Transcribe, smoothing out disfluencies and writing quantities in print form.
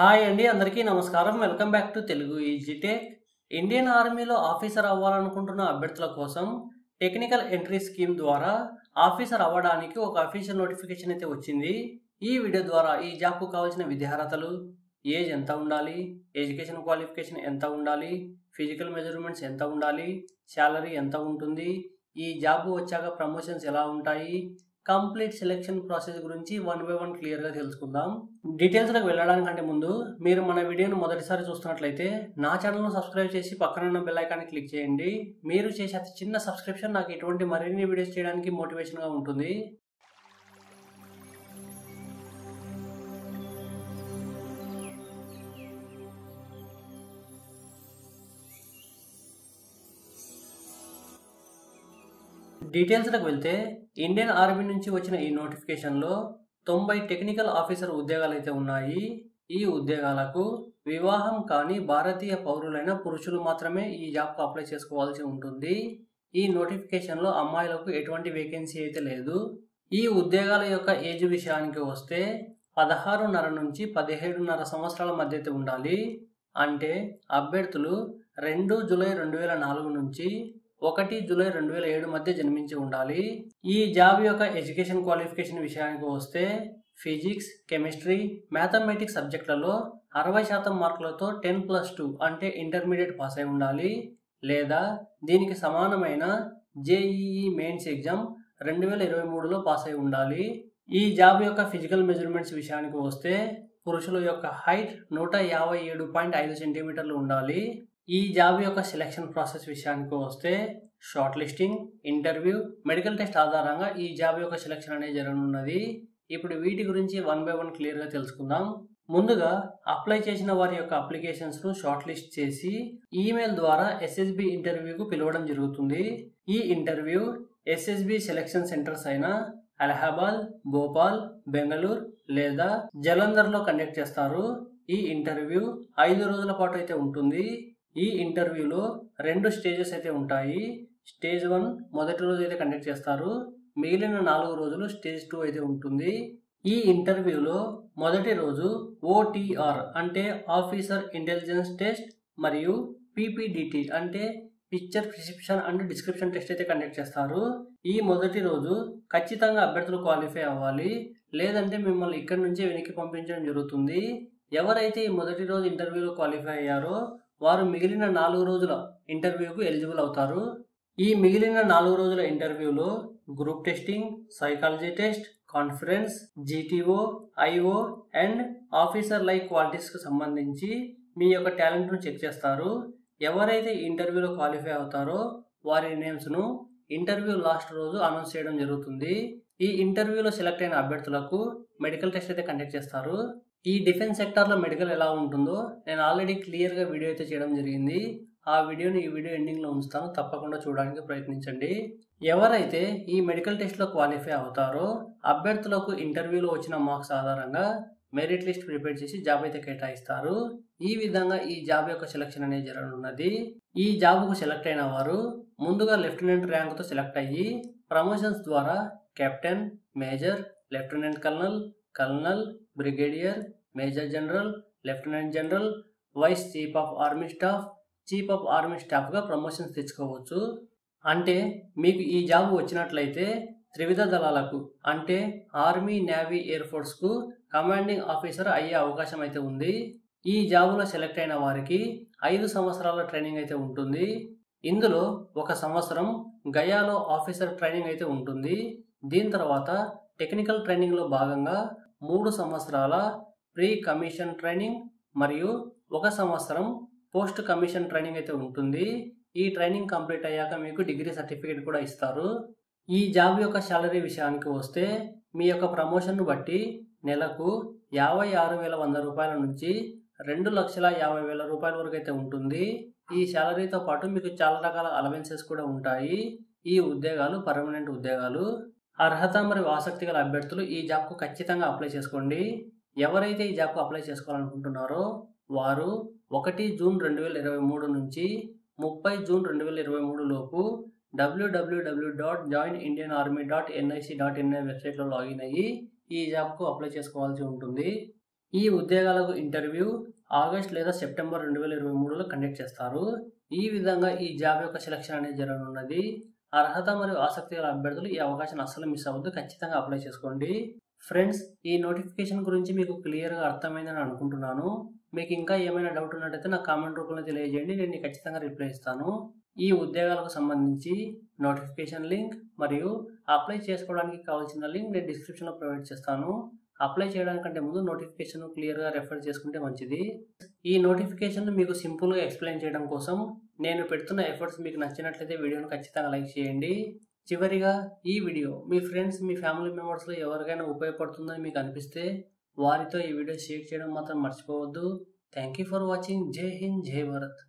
Hi అండి, అందరికీ నమస్కారం. Welcome back to Telugu easy tech. Indian ఆర్మీలో ఆఫీసర్ అవ్వాలనుకుంటున్న అభ్యర్థుల కోసం టెక్నికల్ ఎంట్రీ స్కీమ్ ద్వారా ఆఫీసర్ అవ్వడానికి ఒక అఫీషియల్ నోటిఫికేషన్ అయితే వచ్చింది. ఈ వీడియో ద్వారా ఈ జాబ్కు కావాల్సిన విద్యార్హతలు, ఏజ్ ఎంత ఉండాలి, ఎడ్యుకేషన్ క్వాలిఫికేషన్ ఎంత ఉండాలి, ఫిజికల్ మెజర్మెంట్స్ ఎంత ఉండాలి, శాలరీ ఎంత ఉంటుంది, ఈ జాబ్ వచ్చాక ప్రమోషన్స్ ఎలా ఉంటాయి, కంప్లీట్ సెలెక్షన్ ప్రాసెస్ గురించి వన్ బై వన్ క్లియర్గా తెలుసుకుందాం. డీటెయిల్స్లోకి వెళ్ళడానికంటే ముందు మీరు మన వీడియోను మొదటిసారి చూస్తున్నట్లయితే నా ఛానల్ను సబ్స్క్రైబ్ చేసి పక్కనున్న బెల్ ఐకాన్ని క్లిక్ చేయండి. మీరు చేసే చిన్న సబ్స్క్రిప్షన్ నాకు ఇటువంటి మరిన్ని వీడియోస్ చేయడానికి మోటివేషన్గా ఉంటుంది. డీటెయిల్స్లోకి వెళ్తే ఇండియన్ ఆర్మీ నుంచి వచ్చిన ఈ నోటిఫికేషన్లో 90 టెక్నికల్ ఆఫీసర్ ఉద్యోగాలు అయితే ఉన్నాయి. ఈ ఉద్యోగాలకు వివాహం కాని భారతీయ పౌరులైన పురుషులు మాత్రమే ఈ జాబ్కు అప్లై చేసుకోవాల్సి ఉంటుంది. ఈ నోటిఫికేషన్లో అమ్మాయిలకు ఎటువంటి వేకెన్సీ అయితే లేదు. ఈ ఉద్యోగాల యొక్క ఏజ్ విషయానికి వస్తే 16.5 నుంచి 17.5 సంవత్సరాల మధ్య అయితే ఉండాలి. అంటే అభ్యర్థులు 2 జూలై 2004 నుంచి 1 జూలై 2007 మధ్య జన్మించి ఉండాలి. ఈ జాబ్ యొక్క ఎడ్యుకేషన్ క్వాలిఫికేషన్ విషయానికి వస్తే ఫిజిక్స్, కెమిస్ట్రీ, మ్యాథమెటిక్స్ సబ్జెక్టులలో 60% మార్కులతో 10+2 అంటే ఇంటర్మీడియట్ పాస్ అయి ఉండాలి. లేదా దీనికి సమానమైన JEE మెయిన్స్ ఎగ్జామ్ 2023లో పాస్ అయి ఉండాలి. ఈ జాబ్ యొక్క ఫిజికల్ మెజర్మెంట్స్ విషయానికి వస్తే పురుషుల యొక్క హైట్ 157.5 సెంటీమీటర్లు ఉండాలి. ఈ జాబ్ యొక్క సెలక్షన్ ప్రాసెస్ విషయానికి వస్తే short listing, interview, medical test ఆధారంగా ఈ జాబ్ యొక్క సెలక్షన్ అనేది జరగనున్నది. ఇప్పుడు వీటి గురించి వన్ బై వన్ క్లియర్గా తెలుసుకుందాం. ముందుగా అప్లై చేసిన వారి యొక్క అప్లికేషన్స్ను షార్ట్ లిస్ట్ చేసి ఈమెయిల్ ద్వారా SSB ఇంటర్వ్యూకు పిలవడం జరుగుతుంది. ఈ ఇంటర్వ్యూ SSB సెలక్షన్ సెంటర్స్ అయిన అలహాబాద్, భోపాల్, బెంగళూరు లేదా జలంధర్లో కండక్ట్ చేస్తారు. ఈ ఇంటర్వ్యూ 5 రోజుల పాటు అయితే ఉంటుంది. ఈ ఇంటర్వ్యూలో 2 స్టేజెస్ అయితే ఉంటాయి. స్టేజ్ 1 మొదటి రోజు అయితే కండక్ట్ చేస్తారు. మిగిలిన 4 రోజులు స్టేజ్ 2 అయితే ఉంటుంది. ఈ ఇంటర్వ్యూలో మొదటి రోజు OTR అంటే ఆఫీసర్ ఇంటెలిజెన్స్ టెస్ట్ మరియు PPDT అంటే picture prescription and description test అయితే కండక్ట్ చేస్తారు. ఈ మొదటి రోజు ఖచ్చితంగా అభ్యర్థులు క్వాలిఫై అవ్వాలి, లేదంటే మిమ్మల్ని ఇక్కడి నుంచే వెనక్కి పంపించడం జరుగుతుంది. ఎవరైతే ఈ మొదటి రోజు ఇంటర్వ్యూలో క్వాలిఫై అయ్యారో వారు మిగిలిన 4 రోజుల ఇంటర్వ్యూకు ఎలిజిబుల్ అవుతారు. ఈ మిగిలిన 4 రోజుల ఇంటర్వ్యూలో group testing, psychology test, conference, GTO, IO and officer like క్వాలిటీస్కు సంబంధించి మీ యొక్క టాలెంట్ను చెక్ చేస్తారు. ఎవరైతే ఇంటర్వ్యూలో క్వాలిఫై అవుతారో వారి నేమ్స్ను ఇంటర్వ్యూ లాస్ట్ రోజు అనౌన్స్ చేయడం జరుగుతుంది. ఈ ఇంటర్వ్యూలో సెలెక్ట్ అయిన అభ్యర్థులకు మెడికల్ టెస్ట్ అయితే కండక్ట్ చేస్తారు. ఈ డిఫెన్స్ సెక్టార్లో మెడికల్ ఎలా ఉంటుందో నేను ఆల్రెడీ క్లియర్గా వీడియో అయితే చేయడం జరిగింది. ఆ వీడియోని ఈ వీడియో ఎండింగ్లో ఉంచుతాను, తప్పకుండా చూడడానికి ప్రయత్నించండి. ఎవరైతే ఈ మెడికల్ టెస్ట్లో క్వాలిఫై అవుతారో అభ్యర్థులకు ఇంటర్వ్యూలో వచ్చిన మార్క్స్ ఆధారంగా మెరిట్ లిస్ట్ ప్రిపేర్ చేసి జాబ్ అయితే కేటాయిస్తారు. ఈ విధంగా ఈ జాబ్ యొక్క సెలక్షన్ అనేది జరగనున్నది. ఈ జాబ్కు సెలెక్ట్ అయిన వారు ముందుగా లెఫ్టినెంట్ ర్యాంక్తో సెలెక్ట్ అయ్యి ప్రమోషన్స్ ద్వారా captain, major, lieutenant colonel, colonel, brigadier, major general, lieutenant general, vice chief of army staff, chief of army స్టాఫ్గా ప్రమోషన్స్ తెచ్చుకోవచ్చు. అంటే మీకు ఈ జాబ్ వచ్చినట్లయితే త్రివిధ దళాలకు అంటే ఆర్మీ, నేవీ, ఎయిర్ ఫోర్స్కు కమాండింగ్ ఆఫీసర్ అయ్యే అవకాశం అయితే ఉంది. ఈ జాబ్లో సెలెక్ట్ అయిన వారికి 5 సంవత్సరాల ట్రైనింగ్ అయితే ఉంటుంది. ఇందులో 1 సంవత్సరం గయాలో ఆఫీసర్ ట్రైనింగ్ అయితే ఉంటుంది. దీని తర్వాత టెక్నికల్ ట్రైనింగ్లో భాగంగా 3 సంవత్సరాల ప్రీ కమిషన్ ట్రైనింగ్ మరియు 1 సంవత్సరం పోస్ట్ కమిషన్ ట్రైనింగ్ అయితే ఉంటుంది. ఈ ట్రైనింగ్ కంప్లీట్ అయ్యాక మీకు డిగ్రీ సర్టిఫికేట్ కూడా ఇస్తారు. ఈ జాబ్ యొక్క శాలరీ విషయానికి వస్తే మీ యొక్క ప్రమోషన్ను బట్టి నెలకు 56,100 రూపాయల నుంచి 2,50,000 రూపాయల వరకు అయితే ఉంటుంది. ఈ శాలరీతో పాటు మీకు చాలా రకాల అలవెన్సెస్ కూడా ఉంటాయి. ఈ ఉద్యోగాలు పర్మనెంట్ ఉద్యోగాలు. అర్హత మరియు ఆసక్తి గల అభ్యర్థులు ఈ జాబ్కు ఖచ్చితంగా అప్లై చేసుకోండి. ఎవరైతే ఈ జాబ్కు అప్లై చేసుకోవాలనుకుంటున్నారో వారు 1 జూన్ 2023 నుంచి 30 జూన్ 2023 లోపు www.joinindianarmy.nic.in వెబ్సైట్లో లాగిన్ అయ్యి ఈ జాబ్కు అప్లై చేసుకోవాల్సి ఉంటుంది. ఈ ఉద్యోగాలకు ఇంటర్వ్యూ ఆగస్ట్ లేదా సెప్టెంబర్ 2023లో కండక్ట్ చేస్తారు. ఈ విధంగా ఈ జాబ్ యొక్క సెలక్షన్ అనేది జరగనున్నది. అర్హత మరియు ఆసక్తి గల అభ్యర్థులు ఈ అవకాశాన్ని అస్సలు మిస్ అవ్వద్దు, ఖచ్చితంగా అప్లై చేసుకోండి. ఫ్రెండ్స్, ఈ నోటిఫికేషన్ గురించి మీకు క్లియర్గా అర్థమైందని అనుకుంటున్నాను. మీకు ఇంకా ఏమైనా డౌట్ ఉన్నట్టయితే నా కామెంట్ రూపంలో తెలియజేయండి, నేను ఖచ్చితంగా రిప్లై ఇస్తాను. ఈ ఉద్యోగాలకు సంబంధించి నోటిఫికేషన్ లింక్ మరియు అప్లై చేసుకోవడానికి కావాల్సిన లింక్ నేను డిస్క్రిప్షన్లో ప్రొవైడ్ చేస్తాను. అప్లై చేయడానికంటే ముందు నోటిఫికేషన్ క్లియర్గా రెఫర్ చేసుకుంటే మంచిది. ఈ నోటిఫికేషన్ మీకు సింపుల్గా ఎక్స్ప్లెయిన్ చేయడం కోసం నేను పెడుతున్న ఎఫర్ట్స్ మీకు నచ్చినట్లయితే వీడియోను ఖచ్చితంగా లైక్ చేయండి. చివరిగా, ఈ వీడియో మీ ఫ్రెండ్స్, మీ ఫ్యామిలీ మెంబర్స్లో ఎవరికైనా ఉపయోగపడుతుందని మీకు అనిపిస్తే వారితో ఈ వీడియో షేర్ చేయడం మాత్రం మర్చిపోవద్దు. Thank you for watching. జై హింద్, జై భారత్.